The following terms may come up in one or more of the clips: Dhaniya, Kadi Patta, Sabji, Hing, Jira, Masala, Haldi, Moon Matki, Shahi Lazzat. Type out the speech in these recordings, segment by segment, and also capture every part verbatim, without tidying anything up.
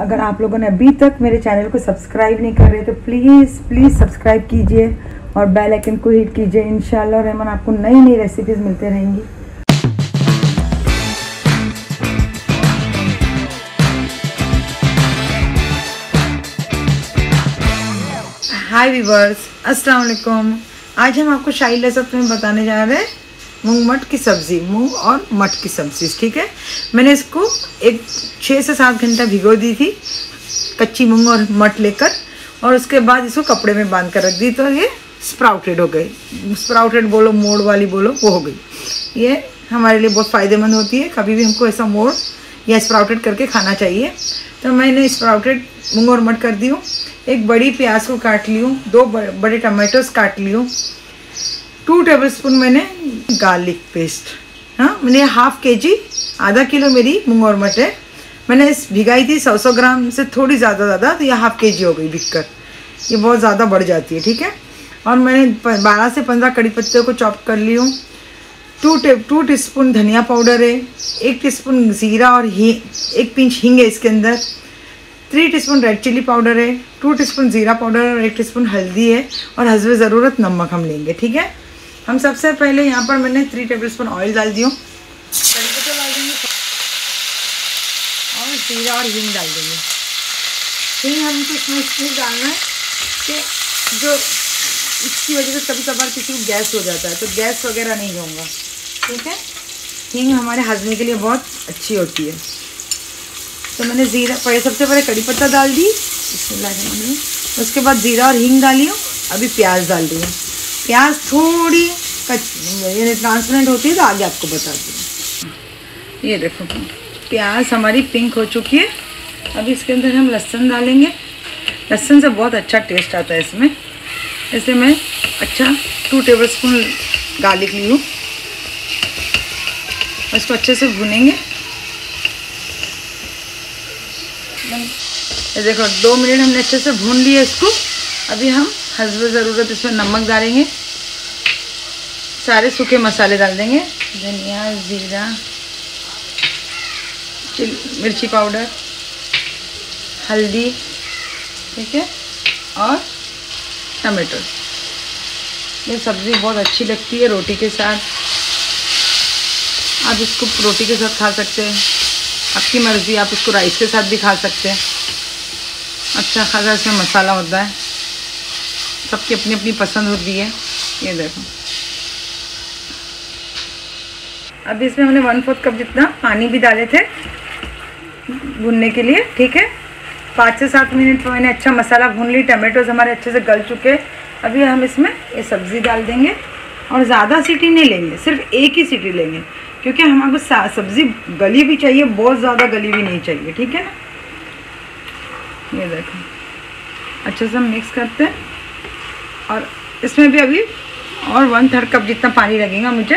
अगर आप लोगों ने अभी तक मेरे चैनल को सब्सक्राइब नहीं कर रहे तो प्लीज़ प्लीज़ सब्सक्राइब कीजिए और बेल आइकन को हिट कीजिए। इंशाल्लाह रहमान आपको नई नई रेसिपीज मिलते रहेंगी। हाय व्यूअर्स, अस्सलाम वालेकुम। आज हम आपको शाही लज़त में बताने जा रहे हैं मूंग मट की सब्ज़ी, मूंग और मट की सब्ज़ी। ठीक है, मैंने इसको एक छः से सात घंटा भिगो दी थी कच्ची मूंग और मट लेकर, और उसके बाद इसको कपड़े में बांध कर रख दी तो ये स्प्राउटेड हो गई। स्प्राउटेड बोलो, मोड़ वाली बोलो, वो हो गई। ये हमारे लिए बहुत फ़ायदेमंद होती है, कभी भी हमको ऐसा मोड़ या स्प्राउटेड करके खाना चाहिए। तो मैंने स्प्राउटेड मूंग और मट कर दी हूँ। एक बड़ी प्याज को काट ली हूँ, दो बड़े टमाटोस काट ली हूँ, टू टेबलस्पून मैंने गार्लिक पेस्ट, हाँ मैंने हाफ के जी, आधा किलो मेरी मूंग और मट है। मैंने इस भिगाई थी सौ सौ ग्राम से थोड़ी ज़्यादा ज़्यादा, तो ये हाफ के जी हो गई भिग कर, ये बहुत ज़्यादा बढ़ जाती है। ठीक है, और मैंने बारह से पंद्रह कड़ी पत्तों को चॉप कर ली हूँ। टू टे टू टी स्पून धनिया पाउडर है, एक टी स्पून ज़ीरा और ही एक पिंच हींग है इसके अंदर, three teaspoon red chilli powder है, टू टी स्पून ज़ीरा पाउडर और एक टी स्पून हल्दी है, और हसब ज़रूरत नमक हम लेंगे। ठीक है, हम सबसे पहले यहाँ पर मैंने थ्री टेबलस्पून ऑयल डाल दिया, कड़ी पत्ता डाल देंगे और जीरा और हींग डाल देंगे। हींग हमको इसमें इसलिए डालना है कि जो इसकी वजह से कभी कभार किसी को गैस हो जाता है, तो गैस वगैरह नहीं होगा। ठीक है, हींग हमारे हाजमे के लिए बहुत अच्छी होती है। तो मैंने जीरा पहले, सबसे पहले कड़ी पत्ता डाल दी, उसके बाद जीरा और हींग डाली हूँ। अभी प्याज डाल दी हूँ, प्याज थोड़ी यानी ट्रांसपेरेंट होती है तो आगे आपको बता दूँ। ये देखो प्याज हमारी पिंक हो चुकी है। अभी इसके अंदर हम लहसुन डालेंगे, लहसुन से बहुत अच्छा टेस्ट आता है इसमें, इसलिए मैं अच्छा टू टेबलस्पून गार्लिक ली हूँ। इसको अच्छे से भुनेंगे। ये देखो दो मिनट हमने अच्छे से भून लिया इसको। अभी हम हसब ज़रूरत इसमें नमक डालेंगे, सारे सूखे मसाले डाल देंगे, धनिया, जीरा, मिर्ची पाउडर, हल्दी, ठीक है, और टमाटो। ये सब्ज़ी बहुत अच्छी लगती है रोटी के साथ, आप इसको रोटी के साथ खा सकते हैं, आपकी मर्ज़ी, आप इसको राइस के साथ भी खा सकते हैं। अच्छा खासा इसमें मसाला होता है, सबकी अपनी अपनी पसंद होती है। ये देखो अभी इसमें हमने वन फोर्थ कप जितना पानी भी डाले थे भूनने के लिए। ठीक है, पाँच से सात मिनट मैंने अच्छा मसाला भून ली, टमाटोज हमारे अच्छे से गल चुके। अभी हम इसमें ये सब्ज़ी डाल देंगे और ज़्यादा सीटी नहीं लेंगे, सिर्फ एक ही सीटी लेंगे, क्योंकि हमारे को सब्ज़ी गली भी चाहिए, बहुत ज़्यादा गली भी नहीं चाहिए। ठीक है ना, ये देखो अच्छे से हम मिक्स करते हैं। और इसमें भी अभी और वन थर्ड कप जितना पानी लगेगा मुझे।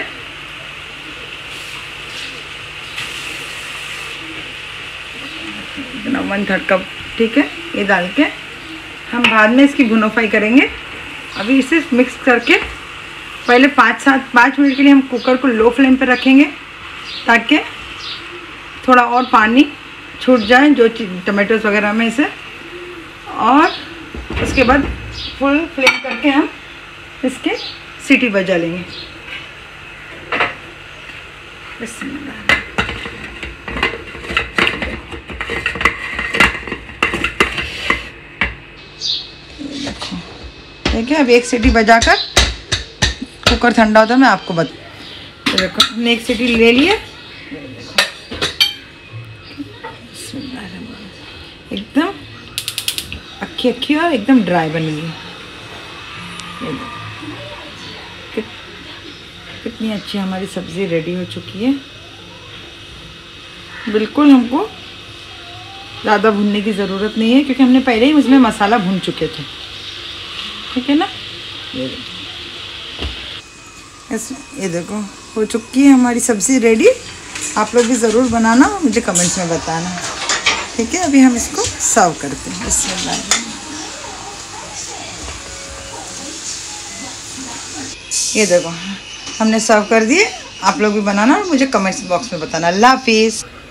इतना वन थर्ड कप, ठीक है, ये डाल के हम बाद में इसकी भुनोफाई करेंगे। अभी इसे मिक्स करके पहले पाँच सात पाँच मिनट के लिए हम कुकर को लो फ्लेम पर रखेंगे, ताकि थोड़ा और पानी छूट जाए जो टमाटोस वगैरह में से, और उसके बाद फुल फ्लेम करके हम इसके सीटी बजा लेंगे। ठीक है, अब एक सीटी बजाकर कुकर ठंडा होता है, मैं आपको बता। देखो हमने एक सीटी ले लिए, एकदम अक्खी अक्खी और एकदम ड्राई बनी है। कितनी अच्छी हमारी सब्ज़ी रेडी हो चुकी है। बिल्कुल हमको ज़्यादा भुनने की ज़रूरत नहीं है, क्योंकि हमने पहले ही उसमें मसाला भून चुके थे। ठीक है ना, इस ये देखो हो चुकी है हमारी सब्ज़ी रेडी। आप लोग भी ज़रूर बनाना, मुझे कमेंट्स में बताना। ठीक है, अभी हम इसको सर्व करते हैं। बिस्मिल्लाह, ये देखो हमने सर्व कर दिए। आप लोग भी बनाना और मुझे कमेंट्स बॉक्स में बताना। अल्लाह हाफिज़।